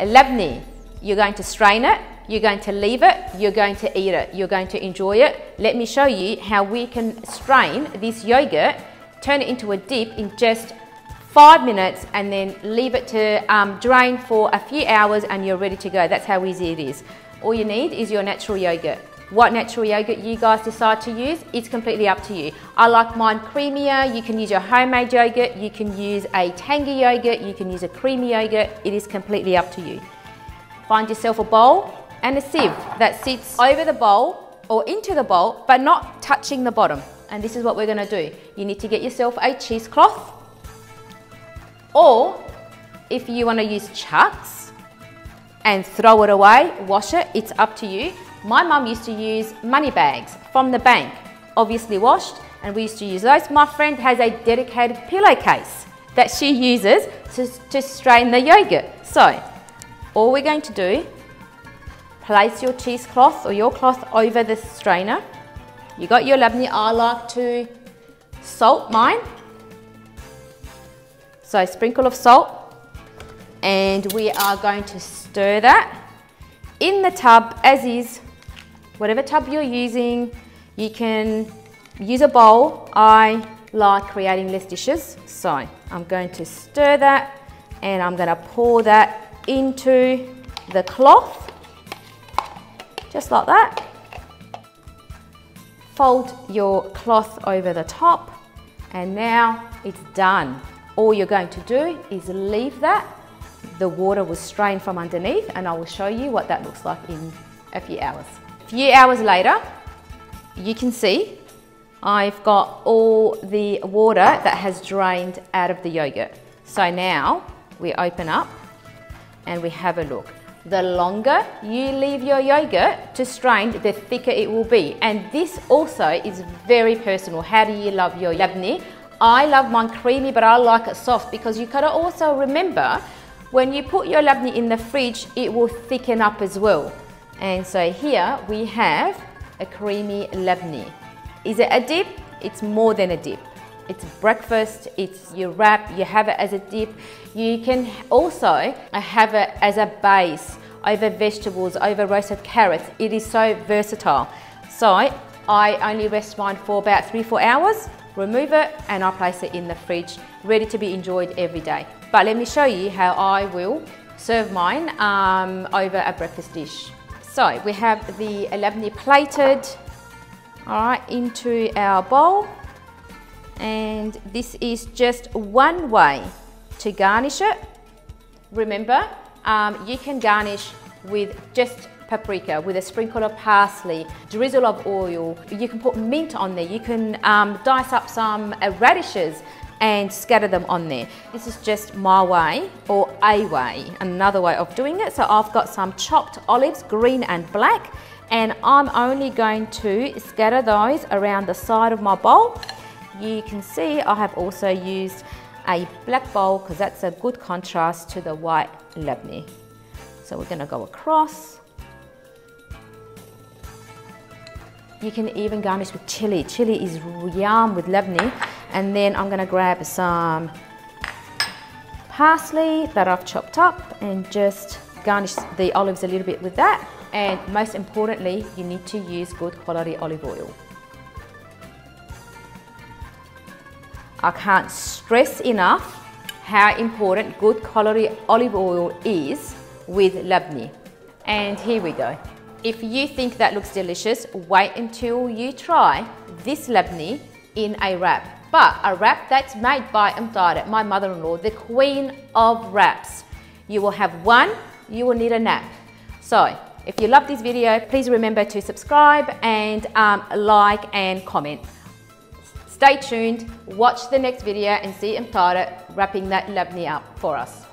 Labneh. You're going to strain it, you're going to leave it, you're going to eat it, you're going to enjoy it. Let me show you how we can strain this yogurt, turn it into a dip in just 5 minutes, and then leave it to drain for a few hours and you're ready to go. That's how easy it is. All you need is your natural yogurt. What natural yogurt you guys decide to use, it's completely up to you. I like mine creamier. You can use your homemade yogurt, you can use a tangy yogurt, you can use a creamy yogurt. It is completely up to you. Find yourself a bowl and a sieve that sits over the bowl or into the bowl but not touching the bottom. And this is what we're going to do. You need to get yourself a cheesecloth, or if you want to use chucks and throw it away, wash it, it's up to you. My mum used to use money bags from the bank, obviously washed, and we used to use those. My friend has a dedicated pillowcase that she uses to strain the yogurt. So, all we're going to do, place your cheesecloth or your cloth over the strainer. You got your labneh. I like to salt mine. So, a sprinkle of salt, and we are going to stir that in the tub as is. Whatever tub you're using, you can use a bowl. I like creating less dishes, so I'm going to stir that and I'm going to pour that into the cloth, just like that. Fold your cloth over the top and now it's done. All you're going to do is leave that. The water was strained from underneath and I will show you what that looks like in a few hours. A few hours later, you can see I've got all the water that has drained out of the yogurt. So now we open up and we have a look. The longer you leave your yogurt to strain, the thicker it will be. And this also is very personal. How do you love your labneh? I love mine creamy, but I like it soft, because you gotta also remember, when you put your labneh in the fridge, it will thicken up as well. And so here we have a creamy labneh. Is it a dip? It's more than a dip. It's breakfast, it's your wrap, you have it as a dip. You can also have it as a base over vegetables, over roasted carrots. It is so versatile. So I only rest mine for about 3-4 hours, remove it, and I place it in the fridge, ready to be enjoyed every day. But let me show you how I will serve mine over a breakfast dish. So we have the labneh plated, all right, into our bowl. And this is just one way to garnish it. Remember, you can garnish with just paprika, with a sprinkle of parsley, drizzle of oil. You can put mint on there. You can dice up some radishes and scatter them on there. This is just my way, or a way, another way of doing it. So I've got some chopped olives, green and black, and I'm only going to scatter those around the side of my bowl. You can see I have also used a black bowl because that's a good contrast to the white labneh. So we're going to go across. You can even garnish with chilli. Chilli is yum with labneh. And then I'm going to grab some parsley that I've chopped up and just garnish the olives a little bit with that. And most importantly, you need to use good quality olive oil. I can't stress enough how important good quality olive oil is with labneh. And here we go. If you think that looks delicious, wait until you try this labneh in a wrap. But a wrap that's made by Umtada, my mother-in-law, the queen of wraps. You will have one, you will need a nap. So, if you love this video, please remember to subscribe and like and comment. Stay tuned, watch the next video and see Umtada wrapping that labneh up for us.